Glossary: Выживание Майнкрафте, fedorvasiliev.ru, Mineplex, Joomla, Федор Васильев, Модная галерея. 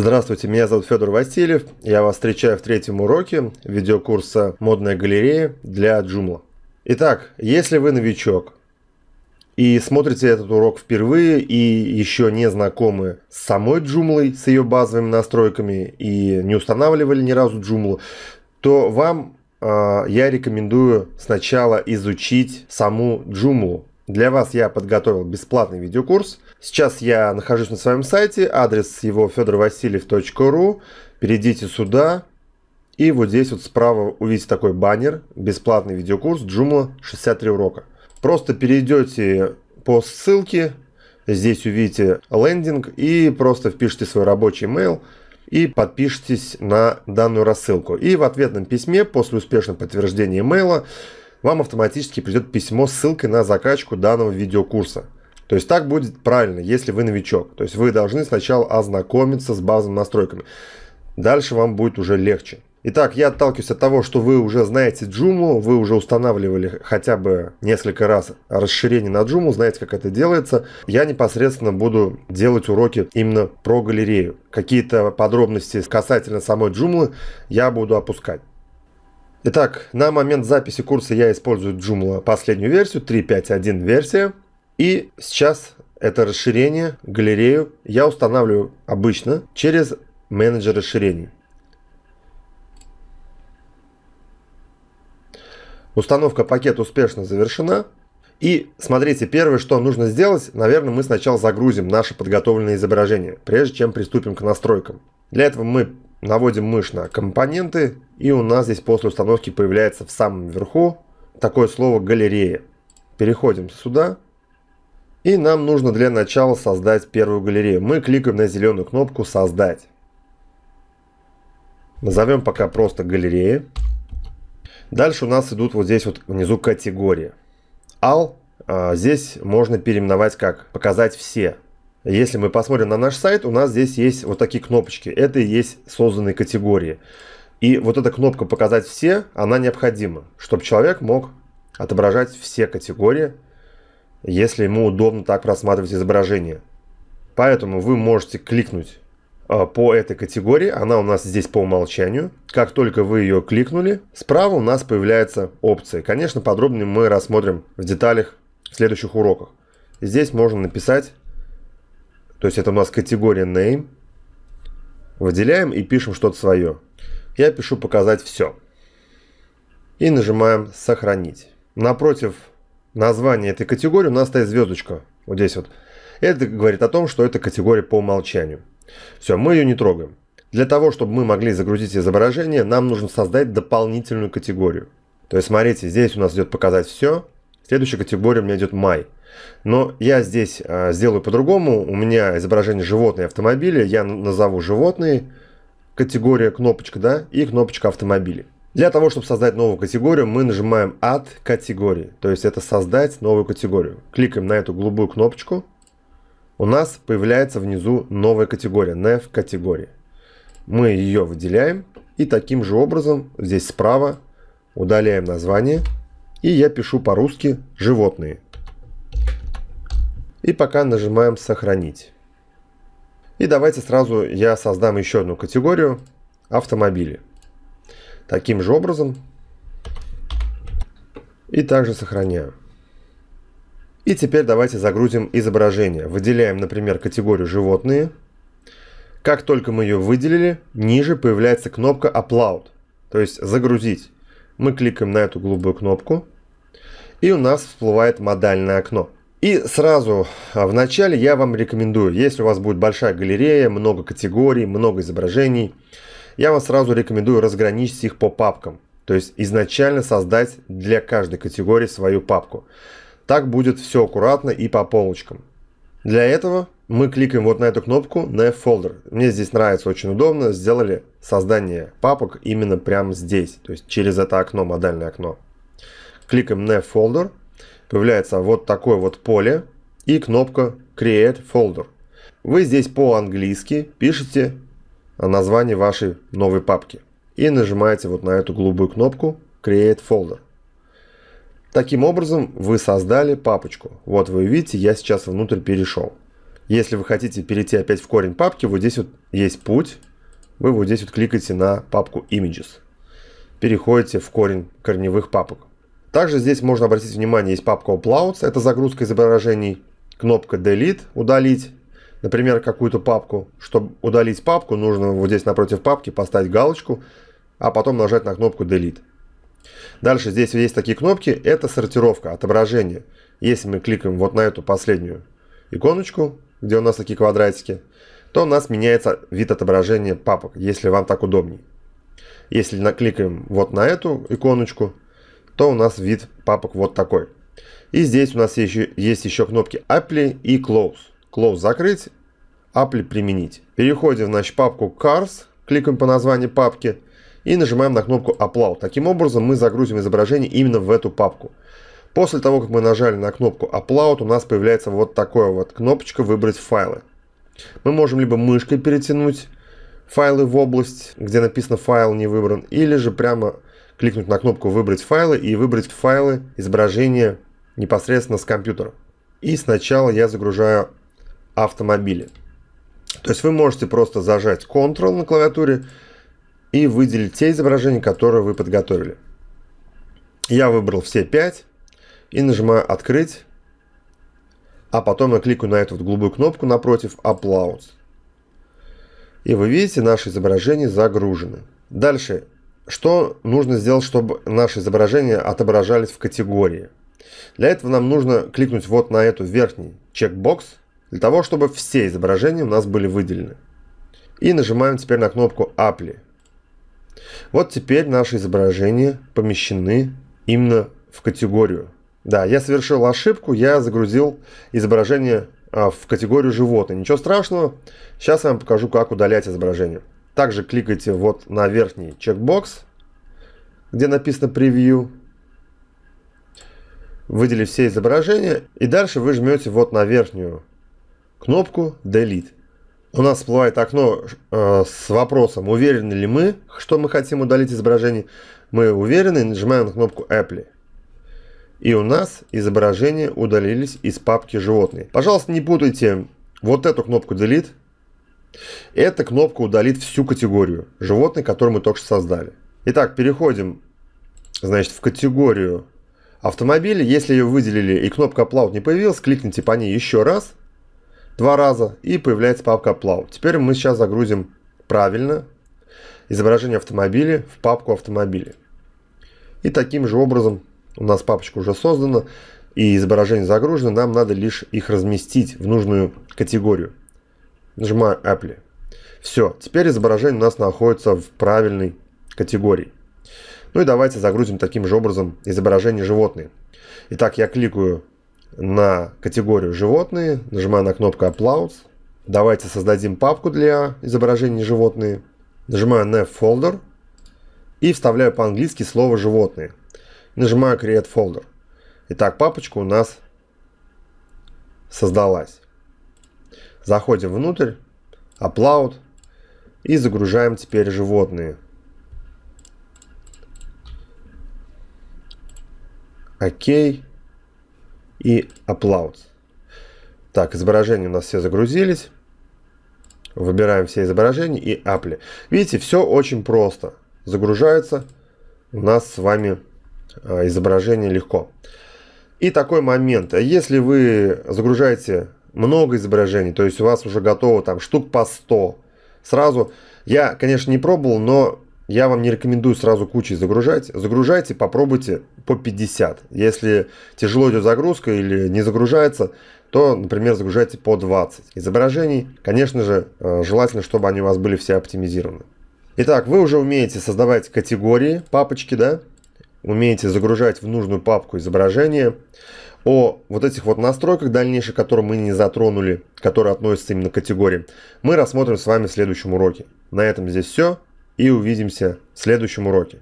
Здравствуйте, меня зовут Федор Васильев. Я вас встречаю в третьем уроке видеокурса «Модная галерея» для Joomla. Итак, если вы новичок и смотрите этот урок впервые и еще не знакомы с самой Joomla, с ее базовыми настройками и не устанавливали ни разу Joomla, то вам я рекомендую сначала изучить саму Joomla. Для вас я подготовил бесплатный видеокурс. Сейчас я нахожусь на своем сайте, адрес его fedorvasiliev.ru. Перейдите сюда, и вот здесь вот справа увидите такой баннер «Бесплатный видеокурс Joomla 63 урока». Просто перейдете по ссылке, здесь увидите лендинг, и просто впишите свой рабочий имейл и подпишитесь на данную рассылку. И в ответном письме после успешного подтверждения имейла вам автоматически придет письмо с ссылкой на закачку данного видеокурса. То есть так будет правильно, если вы новичок. То есть вы должны сначала ознакомиться с базовыми настройками. Дальше вам будет уже легче. Итак, я отталкиваюсь от того, что вы уже знаете Joomla, вы уже устанавливали хотя бы несколько раз расширение на Joomla, знаете, как это делается. Я непосредственно буду делать уроки именно про галерею. Какие-то подробности касательно самой Joomla я буду опускать. Итак, на момент записи курса я использую Joomla последнюю версию, 3.5.1 версия. И сейчас это расширение, галерею, я устанавливаю обычно через менеджер расширений. Установка пакета успешно завершена. И смотрите, первое, что нужно сделать, наверное, мы сначала загрузим наше подготовленное изображение, прежде чем приступим к настройкам. Для этого мы наводим мышь на компоненты, и у нас здесь после установки появляется в самом верху такое слово «галерея». Переходим сюда, и нам нужно для начала создать первую галерею. Мы кликаем на зеленую кнопку «Создать». Назовем пока просто «Галерея». Дальше у нас идут вот здесь вот внизу категории. All здесь можно переименовать как «Показать все». Если мы посмотрим на наш сайт, у нас здесь есть вот такие кнопочки. Это и есть созданные категории. И вот эта кнопка «Показать все», она необходима, чтобы человек мог отображать все категории, если ему удобно так просматривать изображение. Поэтому вы можете кликнуть по этой категории, она у нас здесь по умолчанию. Как только вы ее кликнули, справа у нас появляются опции. Конечно, подробнее мы рассмотрим в деталях в следующих уроках. Здесь можно написать, то есть это у нас категория Name. Выделяем и пишем что-то свое. Я пишу «Показать все». И нажимаем «Сохранить». Напротив названия этой категории у нас стоит звездочка. Вот здесь вот. Это говорит о том, что это категория по умолчанию. Все, мы ее не трогаем. Для того, чтобы мы могли загрузить изображение, нам нужно создать дополнительную категорию. То есть, смотрите, здесь у нас идет «Показать все». Следующая категория у меня идет «Май». Но я здесь сделаю по-другому. У меня изображение животные и автомобили. Я назову «Животные», категория кнопочка, да, и кнопочка «Автомобили». Для того, чтобы создать новую категорию, мы нажимаем «Add категории». То есть это «Создать новую категорию». Кликаем на эту голубую кнопочку. У нас появляется внизу новая категория, nav категории. Мы ее выделяем и таким же образом здесь справа удаляем название. И я пишу по-русски «Животные». И пока нажимаем «Сохранить». И давайте сразу я создам еще одну категорию «Автомобили». Таким же образом. И также сохраняю. И теперь давайте загрузим изображение. Выделяем, например, категорию «Животные». Как только мы ее выделили, ниже появляется кнопка «Upload», то есть «Загрузить». Мы кликаем на эту голубую кнопку, и у нас всплывает модальное окно. И сразу в начале я вам рекомендую, если у вас будет большая галерея, много категорий, много изображений, я вам сразу рекомендую разграничить их по папкам. То есть изначально создать для каждой категории свою папку. Так будет все аккуратно и по полочкам. Для этого мы кликаем вот на эту кнопку «Nav Folder». Мне здесь нравится, очень удобно. Сделали создание папок именно прямо здесь, то есть через это окно, модальное окно. Кликаем «Nav Folder». Появляется вот такое вот поле и кнопка «Create Folder». Вы здесь по-английски пишете название вашей новой папки. И нажимаете вот на эту голубую кнопку «Create Folder». Таким образом вы создали папочку. Вот вы видите, я сейчас внутрь перешел. Если вы хотите перейти опять в корень папки, вот здесь вот есть путь. Вы вот здесь вот кликаете на папку Images. Переходите в корень корневых папок. Также здесь можно обратить внимание, есть папка Uploads, это загрузка изображений. Кнопка Delete, удалить, например, какую-то папку. Чтобы удалить папку, нужно вот здесь напротив папки поставить галочку, а потом нажать на кнопку Delete. Дальше здесь есть такие кнопки, это сортировка, отображение. Если мы кликаем вот на эту последнюю иконочку, где у нас такие квадратики, то у нас меняется вид отображения папок, если вам так удобнее. Если накликаем вот на эту иконочку, то у нас вид папок вот такой. И здесь у нас есть еще кнопки Apply и Close. Close закрыть, Apply применить. Переходим в нашу папку Cars, кликаем по названию папки и нажимаем на кнопку Upload. Таким образом мы загрузим изображение именно в эту папку. После того, как мы нажали на кнопку Upload, у нас появляется вот такая вот кнопочка «Выбрать файлы». Мы можем либо мышкой перетянуть файлы в область, где написано «Файл не выбран», или же прямо кликнуть на кнопку «Выбрать файлы» и выбрать файлы изображения непосредственно с компьютера. И сначала я загружаю автомобили. То есть вы можете просто зажать Ctrl на клавиатуре и выделить те изображения, которые вы подготовили. Я выбрал все 5 и нажимаю «Открыть», а потом я кликаю на эту вот голубую кнопку напротив «Upload». И вы видите, наши изображения загружены. Дальше, что нужно сделать, чтобы наши изображения отображались в категории? Для этого нам нужно кликнуть вот на эту верхний чекбокс, для того, чтобы все изображения у нас были выделены. И нажимаем теперь на кнопку «Apply». Вот теперь наши изображения помещены именно в категорию. Да, я совершил ошибку, я загрузил изображение в категорию животные. Ничего страшного, сейчас я вам покажу, как удалять изображение. Также кликайте вот на верхний чекбокс, где написано «Превью». Выделили все изображения, и дальше вы жмете вот на верхнюю кнопку Delete. У нас всплывает окно с вопросом, уверены ли мы, что мы хотим удалить изображение. Мы уверены, нажимаем на кнопку Apply. И у нас изображения удалились из папки «Животные». Пожалуйста, не путайте вот эту кнопку Delete. Эта кнопка удалит всю категорию «Животные», которую мы только что создали. Итак, переходим, значит, в категорию автомобили. Если ее выделили и кнопка Upload не появилась, кликните по ней еще раз, два раза, и появляется папка Upload. Теперь мы сейчас загрузим правильно изображение автомобиля в папку автомобили. И таким же образом у нас папочка уже создана и изображение загружено. Нам надо лишь их разместить в нужную категорию. Нажимаю Apply. Все, теперь изображение у нас находится в правильной категории. Ну и давайте загрузим таким же образом изображение «Животные». Итак, я кликаю на категорию «Животные», нажимаю на кнопку «Uploads». Давайте создадим папку для изображений «Животные». Нажимаю на «Folder» и вставляю по-английски слово «Животные». Нажимаю «Create Folder». Итак, папочка у нас создалась. Заходим внутрь, «Upload» и загружаем теперь «Животные». Окей. И Upload. Так, изображения у нас все загрузились. Выбираем все изображения и Apply. Видите, все очень просто. Загружается у нас с вами изображение легко. И такой момент. Если вы загружаете много изображений, то есть у вас уже готово там штук по 100 сразу. Я, конечно, не пробовал, но я вам не рекомендую сразу кучей загружать. Загружайте, попробуйте по 50. Если тяжело идет загрузка или не загружается, то, например, загружайте по 20 изображений. Конечно же, желательно, чтобы они у вас были все оптимизированы. Итак, вы уже умеете создавать категории, папочки, да? Умеете загружать в нужную папку изображения. О вот этих вот настройках дальнейших, которые мы не затронули, которые относятся именно к категории, мы рассмотрим с вами в следующем уроке. На этом здесь все. И увидимся в следующем уроке.